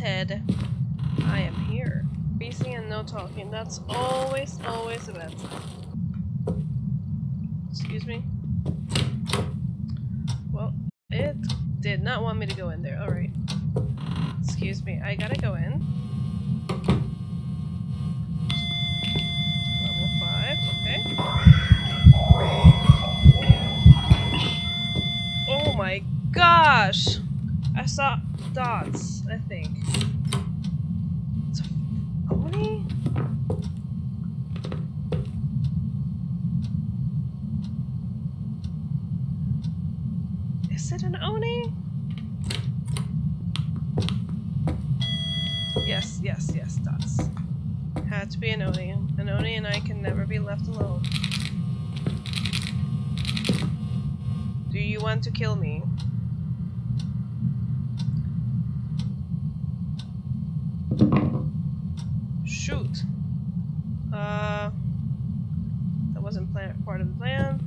wanted, I am here. BC and no talking. That's always a bad sign. Excuse me. Well, it did not want me to go in there. Alright. Excuse me. I gotta go in. Level 5. Okay. Oh my gosh! I saw dots, I think. It's a Oni? Is it an Oni? Yes, yes, yes, dots. Had to be an Oni. An Oni and I can never be left alone. Do you want to kill me? Shoot. That wasn't part of the plan.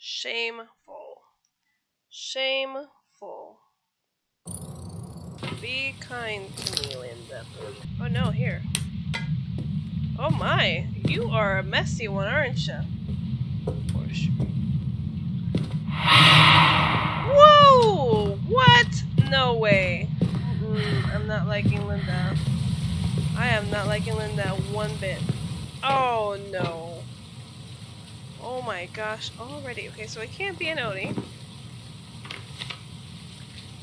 Shameful. Shameful. Be kind to me, Linda. Oh no, here. Oh my, you are a messy one, aren't you? For sure. Whoa! What? No way. I'm not liking Linda. I am not liking Linda one bit. Oh no. Oh my gosh, already. Okay, so it can't be an Oni.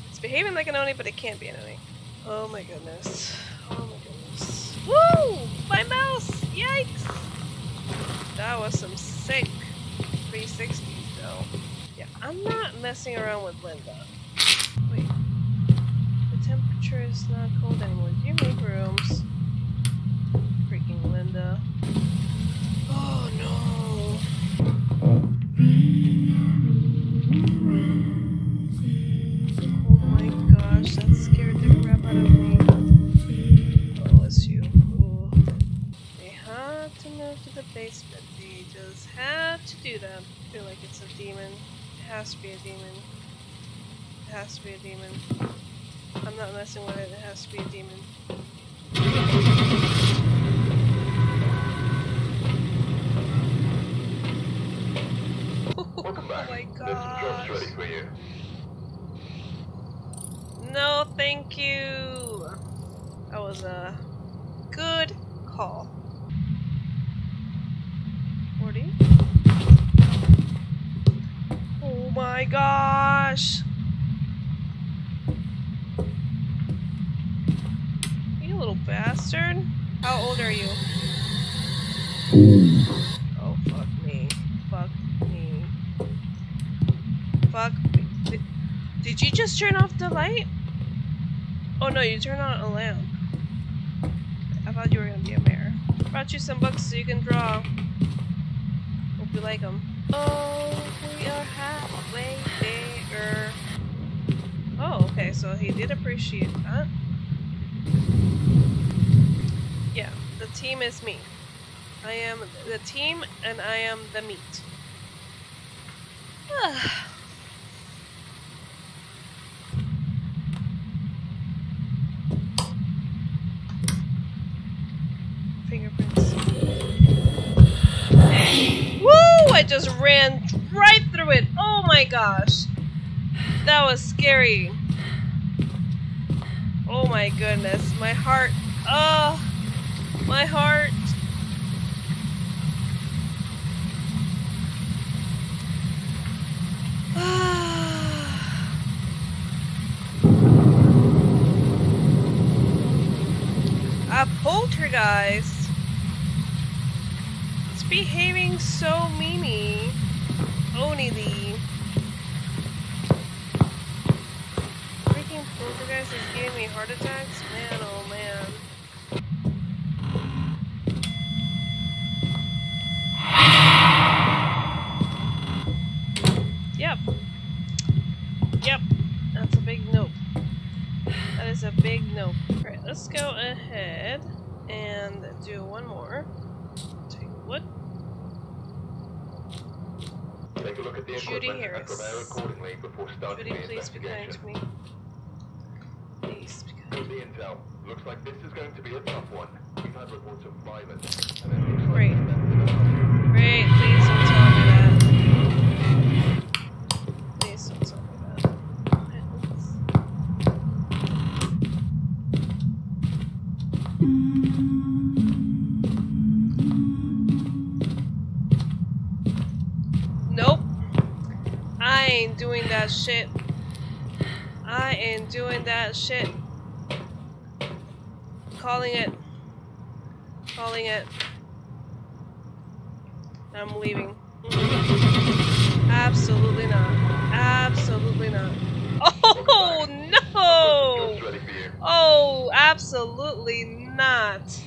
It's behaving like an Oni, but it can't be an Oni. Oh my goodness. Oh my goodness. Woo! My mouse! Yikes! That was some sick 360s though. Yeah, I'm not messing around with Linda. Wait. The temperature is not cold anymore. Do you make rooms? Freaking Linda. Oh no. Basement. They just have to do that. I feel like it's a demon. It has to be a demon. It has to be a demon. I'm not messing with it. It has to be a demon. Welcome back. Oh my gosh. This job's ready for you. No, thank you. That was a good call. 40. Oh my gosh! You little bastard! How old are you? Oh fuck me! Fuck me! Fuck me! Did you just turn off the light? Oh no, you turned on a lamp. I thought you were gonna be a mayor. I brought you some books so you can draw. You like them. Oh, we are halfway there. Oh, okay, so he did appreciate that. Yeah, the team is me. I am the team and I am the meat. I just ran right through it. Oh my gosh. That was scary. Oh my goodness. My heart. Oh, my heart. A poltergeist. Behaving so meany. Only the many heart attacks? Man, oh man. Yep. Yep. That's a big nope. That is a big nope. Alright, let's go ahead and do one more. Tanglewood. Take a look at the Judy Harris. Judy, please be kind to me. Please be kind. The intel. Looks like this is going to be a tough one. We've had reports of violence. Great. Great. Please don't tell me that. Please don't tell me that. Violence. Ain't doing that shit. I ain't doing that shit. Calling it. Calling it. I'm leaving. Absolutely not. Absolutely not. Oh no! Oh, absolutely not.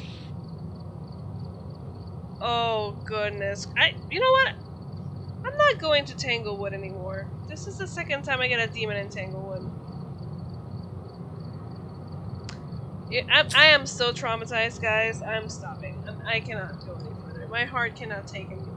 Oh goodness. You know what? I'm not going to Tanglewood anymore. This is the second time I get a demon in Tanglewood. Yeah, I am so traumatized, guys. I'm stopping. I cannot go any further. My heart cannot take it.